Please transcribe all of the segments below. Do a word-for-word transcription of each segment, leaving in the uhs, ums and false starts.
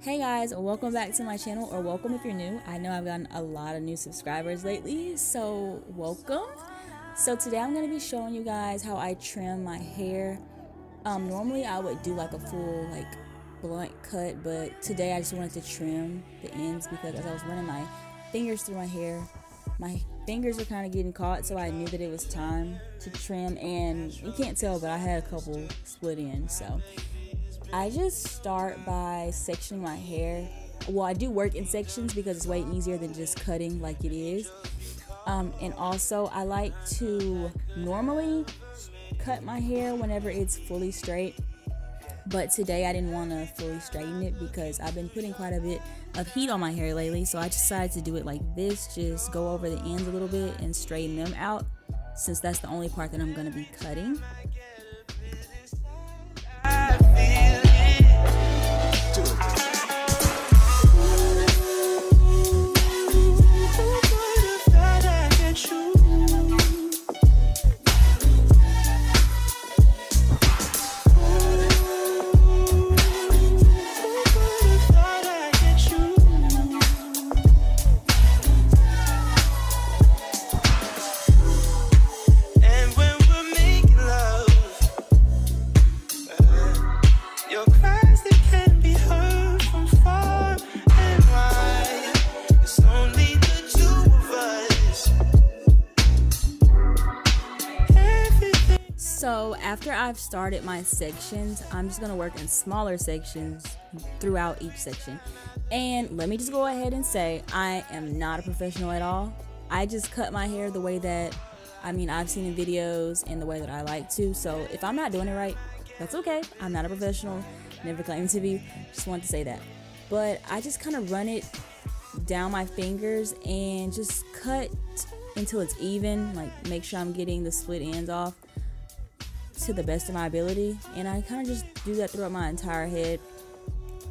Hey guys, welcome back to my channel, or welcome if you're new. I know I've gotten a lot of new subscribers lately, so welcome. So today I'm going to be showing you guys how I trim my hair. Um, normally I would do like a full like blunt cut, but today I just wanted to trim the ends because as I was running my fingers through my hair, my fingers were kind of getting caught, so I knew that it was time to trim. And you can't tell, but I had a couple split ends, so I just start by sectioning my hair. Well, I do work in sections because it's way easier than just cutting like it is. Um, and also, I like to normally cut my hair whenever it's fully straight. But today, I didn't want to fully straighten it because I've been putting quite a bit of heat on my hair lately. So I decided to do it like this. Just go over the ends a little bit and straighten them out, since that's the only part that I'm going to be cutting. So after I've started my sections, I'm just going to work in smaller sections throughout each section. And let me just go ahead and say, I am not a professional at all. I just cut my hair the way that, I mean, I've seen in videos and the way that I like to. So if I'm not doing it right, that's okay. I'm not a professional, never claimed to be, just wanted to say that. But I just kind of run it down my fingers and just cut until it's even, like make sure I'm getting the split ends off to the best of my ability. And I kind of just do that throughout my entire head.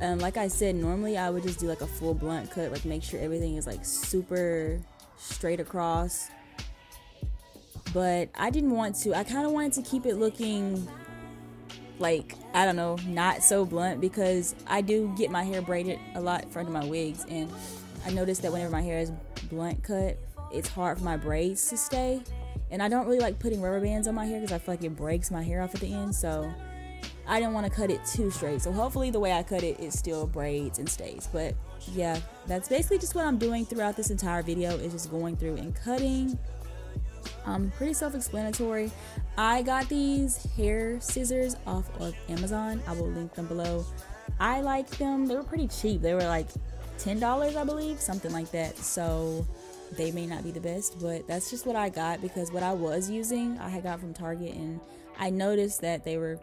Um, like I said, normally I would just do like a full blunt cut, like make sure everything is like super straight across, but I didn't want to. I kind of wanted to keep it looking like, I don't know, not so blunt, because I do get my hair braided a lot in front of my wigs, and I noticed that whenever my hair is blunt cut, it's hard for my braids to stay. And I don't really like putting rubber bands on my hair because I feel like it breaks my hair off at the end. So I didn't want to cut it too straight. So hopefully the way I cut it, it still braids and stays. But yeah, that's basically just what I'm doing throughout this entire video, is just going through and cutting. Um, pretty self-explanatory. I got these hair scissors off of Amazon. I will link them below. I like them. They were pretty cheap. They were like ten dollars, I believe, something like that. So they may not be the best, but that's just what I got, because what I was using I had got from Target, and I noticed that they were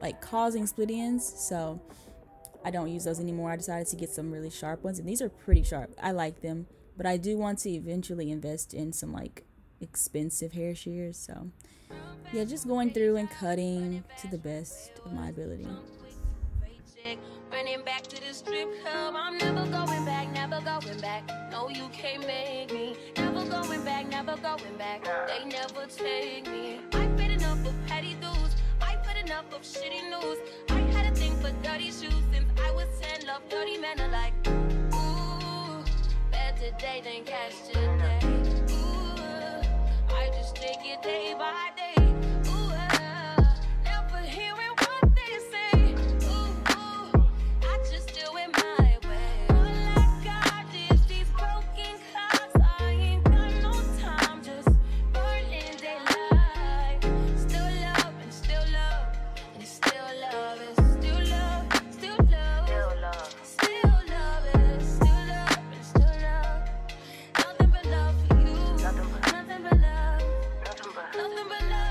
like causing split ends, so I don't use those anymore. I decided to get some really sharp ones, and these are pretty sharp. I like them, but I do want to eventually invest in some like expensive hair shears. So yeah, just going through and cutting to the best of my ability. Running back to the strip club, I'm never going back, never going back. No, you can't make me. Never going back, never going back. They never take me. I've been enough of petty dudes. I've been enough of shitty news. I had a thing for dirty shoes since I was ten. Love dirty men are like, ooh, better today than yesterday. Ooh, I just take it day by day. Nothing but love.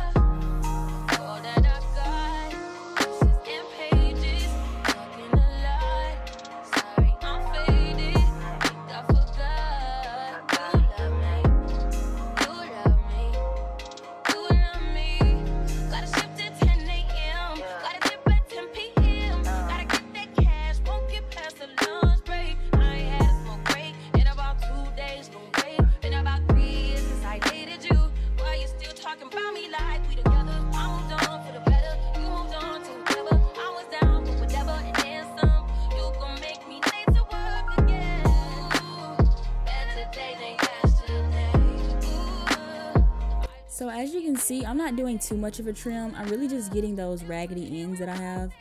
see, I'm not doing too much of a trim. I'm really just getting those raggedy ends that I have,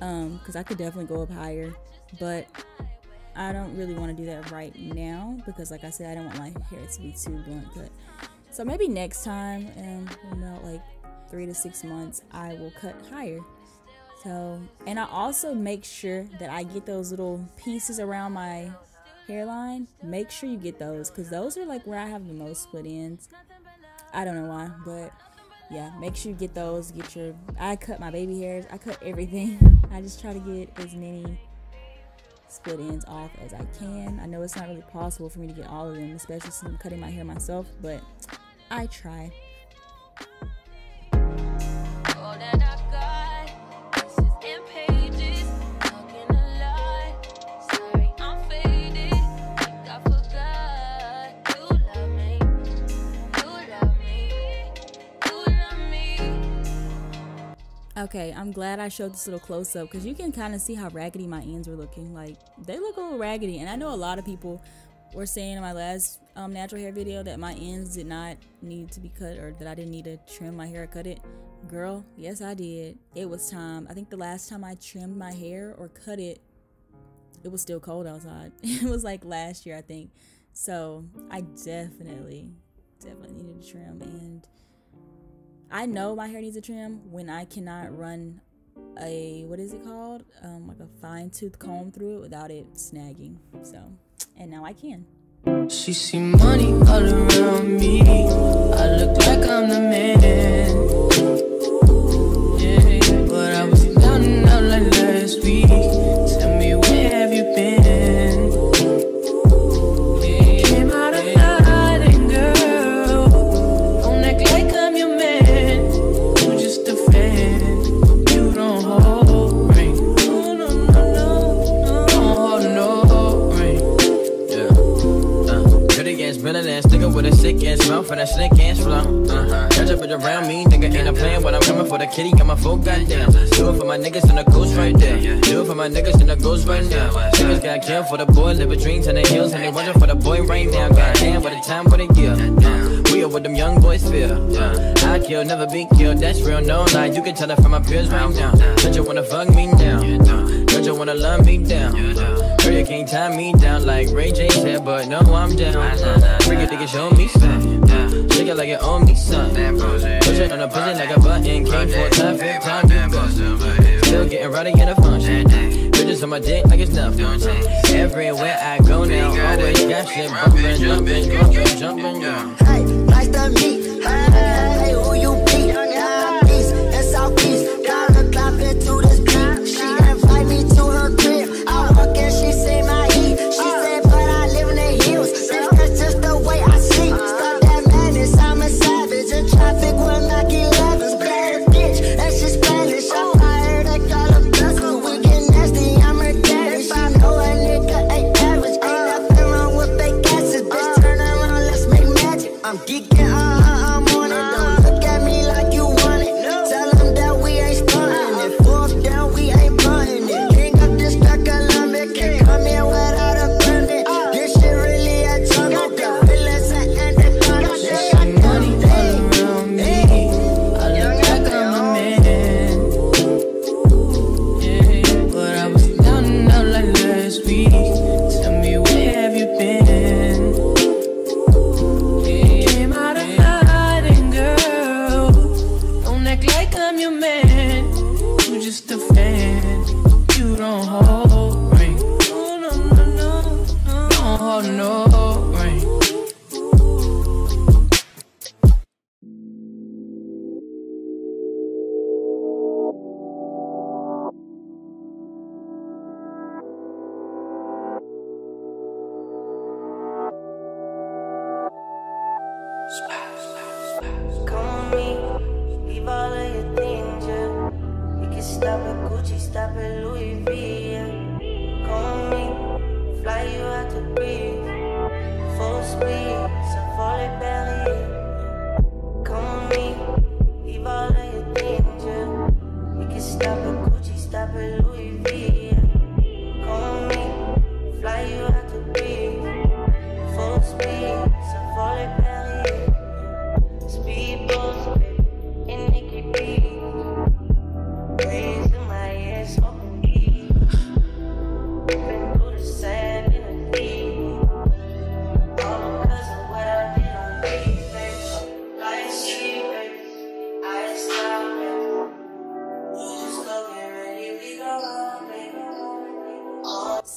um because I could definitely go up higher, but I don't really want to do that right now because, like I said, I don't want my hair to be too blunt cut. So maybe next time, um, in about like three to six months, I will cut higher. So, and I also make sure that I get those little pieces around my hairline. Make sure you get those, because those are like where I have the most split ends. I don't know why, but yeah, make sure you get those. Get your, I cut my baby hairs. I cut everything. I just try to get as many split ends off as I can. I know it's not really possible for me to get all of them, especially since I'm cutting my hair myself, but I try. Okay, I'm glad I showed this little close-up because you can kind of see how raggedy my ends were looking. Like, they look a little raggedy, and I know a lot of people were saying in my last um, natural hair video that my ends did not need to be cut, or that I didn't need to trim my hair or cut it. Girl, yes I did. It was time. I think the last time I trimmed my hair or cut it, it was still cold outside. It was like last year, I think. So I definitely, definitely needed to trim, and I know my hair needs a trim when I cannot run a, what is it called? Um, like a fine tooth comb through it without it snagging. So, and now I can. She see money all around me. I look like I'm the man. Yeah, but I was down and out like last week. Tell me, where have you been? Yeah, came out of hiding, girl. Don't act like I'm your man. For that snake ass flow, uh-huh. Catch up with around me, nigga ain't a plan. When I'm coming for the kitty, got my full goddamn. Do it for my niggas in the ghost right there. Do it for my niggas in the ghost right now. Niggas got killed for the boy, live with dreams in the hills, and they watching for the boy right now. Goddamn, what a time, what a year. Uh, we are what them young boys feel. Uh, I kill, never be killed, that's real, no lie. You can tell it from my peers right now. Don't you wanna fuck me now? Don't you wanna love me down? Girl, you can't tie me down like Ray J said, but no, I'm down. Freaky niggas show me something. Nigga like it on me, son. Pushing on a pushing like a button. Came for time, fifth time, you still getting rowdy in a function. Bitches on my dick like it's nothing. Everywhere I go now, always got shit bumping, jumping, jumping, jumping, yeah. Hey, nice to meet. Hey, who you be? I'm peace, it's all peace. Gotta clap into this beat. She invite me to her crib. I walk and she see my heat. She said, but I live in the hills. Said, that's just the way I see. I'm a savage, in traffic when I get levels. Bad bitch, that's just Spanish. I'm tired, I got a bustle. We get nasty, I'm her daddy. If I know a nigga ain't average, ain't nothing wrong with fake asses. Bitch, turn around, let's make magic. I'm geeking, uh-uh, I'm on it. Don't look at me like you want it. Tell them that we ain't stunting it. Fourth down, we ain't punting it. King up this track, I love it. Can't come here without a permit. This shit really a jungle. Speed, so fall it, Paris. Speedboats.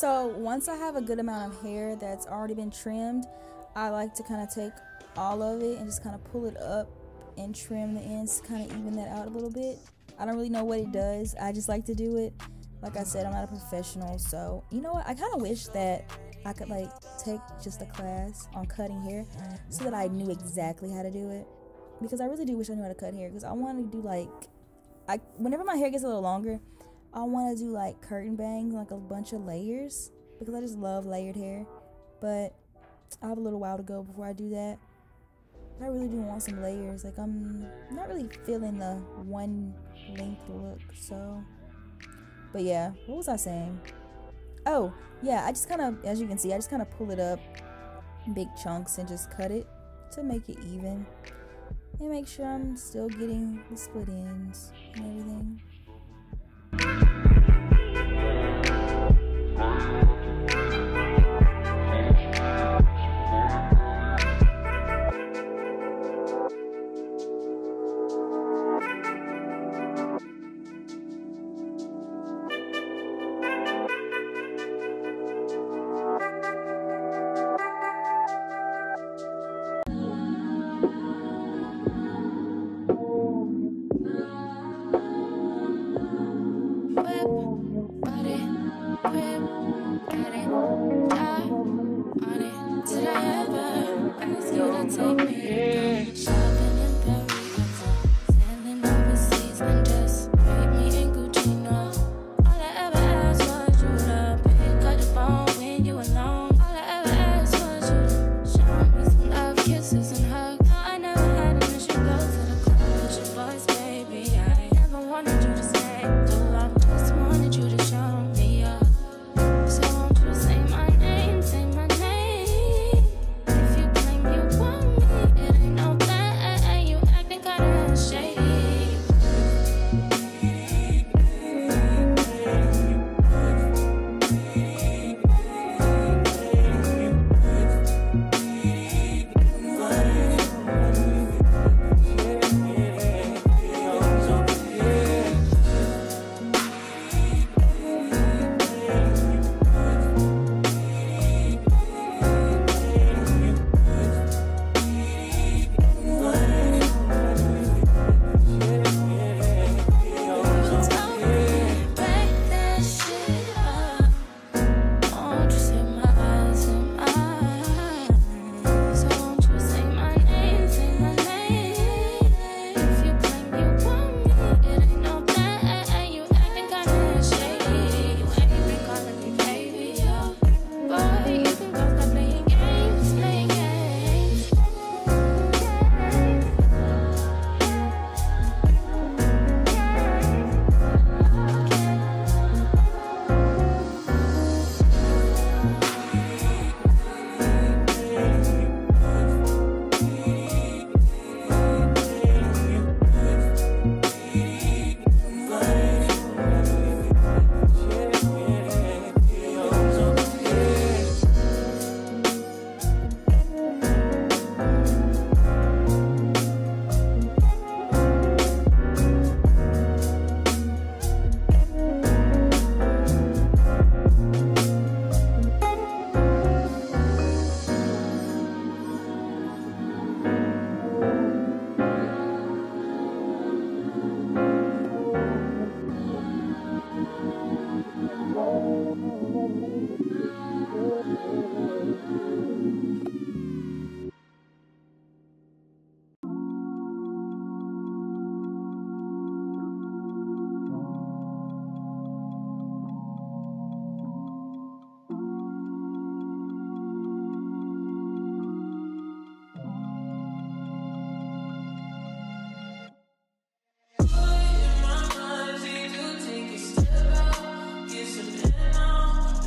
So once I have a good amount of hair that's already been trimmed, I like to kind of take all of it and just kind of pull it up and trim the ends to kind of even that out a little bit. I don't really know what it does. I just like to do it. Like I said, I'm not a professional, so you know what? I kind of wish that I could like take just a class on cutting hair so that I knew exactly how to do it, because I really do wish I knew how to cut hair, because I want to do like, I whenever my hair gets a little longer, I want to do like curtain bangs, like a bunch of layers, because I just love layered hair. But I have a little while to go before I do that. I really do want some layers. Like, I'm not really feeling the one length look, so. But yeah, what was I saying? Oh, yeah, I just kind of, as you can see, I just kind of pull it up in big chunks and just cut it to make it even. And make sure I'm still getting the split ends and everything.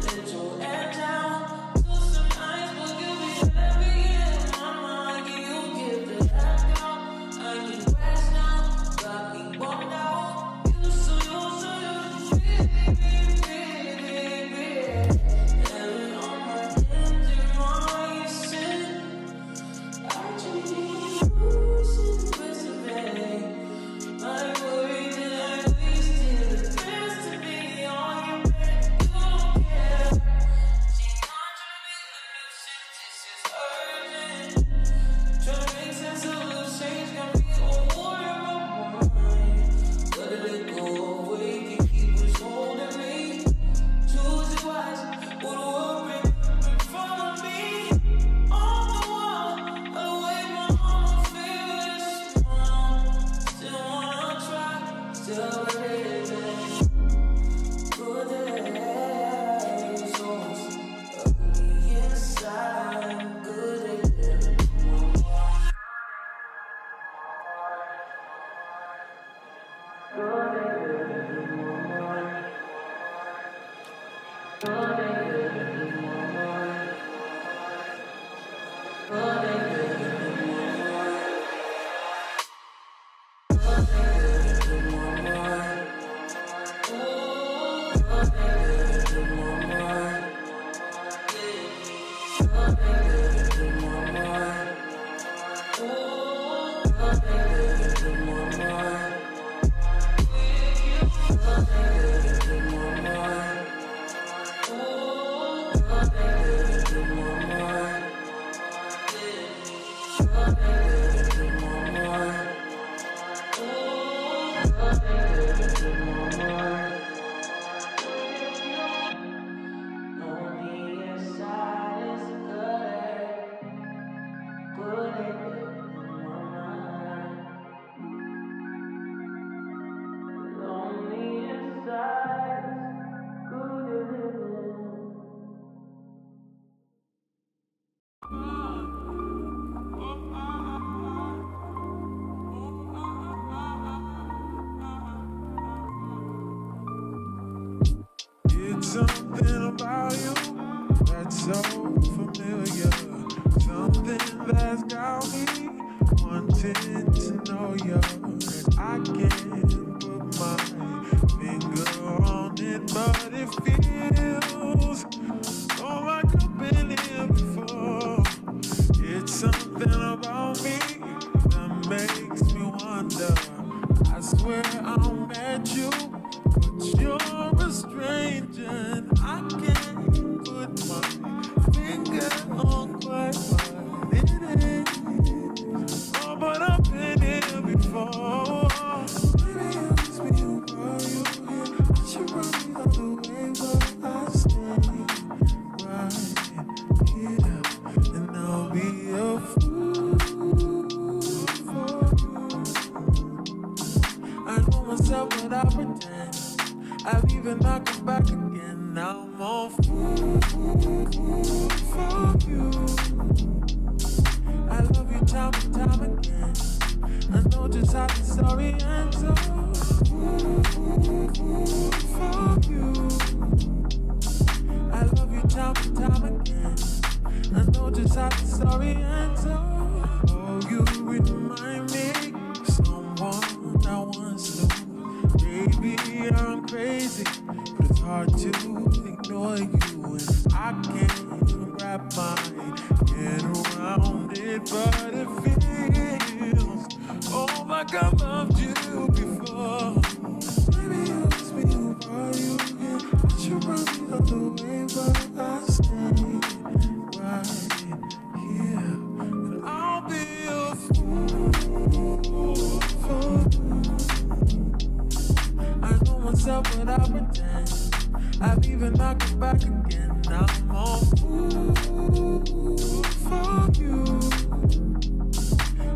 Little and down. Something about you that's so familiar, something that's got me wanting to know you. I can't put my finger on it, but it feels so like I've been here before. It's something about me that makes me wonder. I swear I met you, but you're a stranger, and I can't put my finger on quite what it is. Oh, but I've been here before. Maybe it was me who brought you here. I should run the other way, but I stay right here, and I'll be a fool for you. I know myself, but I pretend I've even not come back again. Now I'm all fool for you. I love you time and time again. I know just how the story ends. So fool for you. I love you time and time again. I know just how the story ends. So oh, you remind me of someone I once knew. Baby, I'm crazy, but it's hard to ignore you, and I can't wrap my head around it, but it feels, oh, like I loved you before. Maybe it was me who brought you here. I should run the other way, but I stay right here, and I'll be a fool for you. I know myself, but I pretend I've even not come back again. Now I'm all fool for you.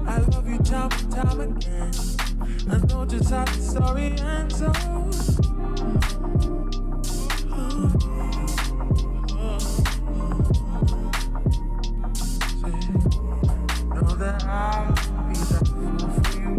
I love you time and time again. I know just how the story ends. So know that I'll be that fool for you.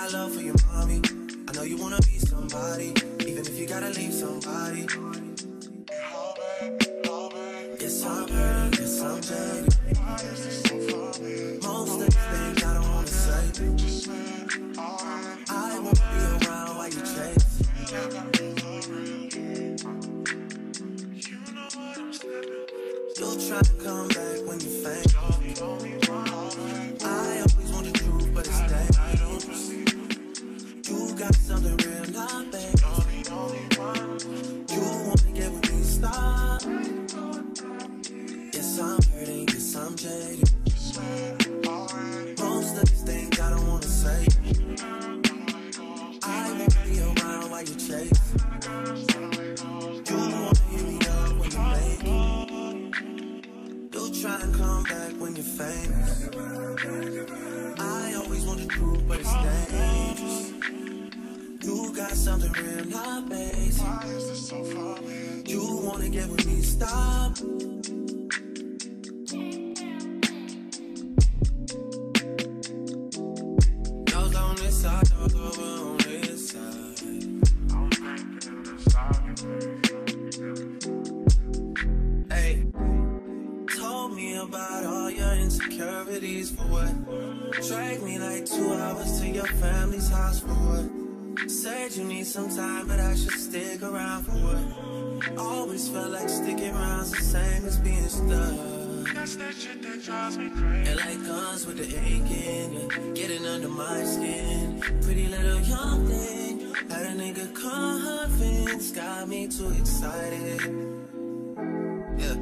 I won't be got something real, not bad. You're the only one. You wanna get with me, stop. Yes, I'm hurting, yes, I'm jaded. Most of these things I don't wanna say. I won't be around while you chase. You wanna hear me up when you make it. You tryna come back when you're famous. I always want the truth, but it's dangerous. You got something real, not basic. You wanna get with me, stop. For what? Drag me like two hours to your family's house for what? Said you need some time, but I should stick around for what? Always felt like sticking around's the same as being stuck. That's that shit that drives me crazy. And like guns with the ink in it, getting under my skin. Pretty little young thing, had a nigga confidence, got me too excited. Yeah.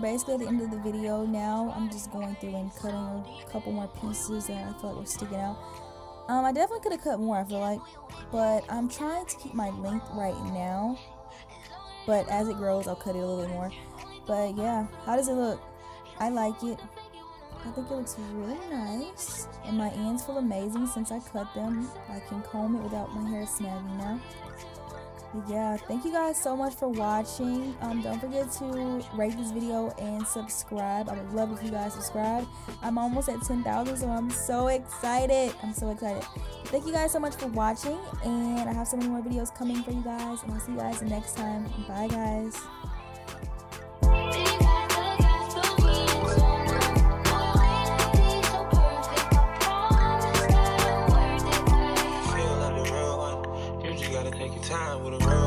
Basically at the end of the video now, I'm just going through and cutting a couple more pieces that I feel like were sticking out. Um, I definitely could have cut more, I feel like, but I'm trying to keep my length right now, but as it grows, I'll cut it a little bit more. But yeah, how does it look? I like it. I think it looks really nice, and my ends feel amazing since I cut them. I can comb it without my hair snagging now. Yeah, thank you guys so much for watching. Um don't forget to rate this video and subscribe. I would love if you guys subscribe. I'm almost at ten thousand, so I'm so excited. I'm so excited. Thank you guys so much for watching, and I have so many more videos coming for you guys, and I'll see you guys next time. Bye guys. Time with a girl.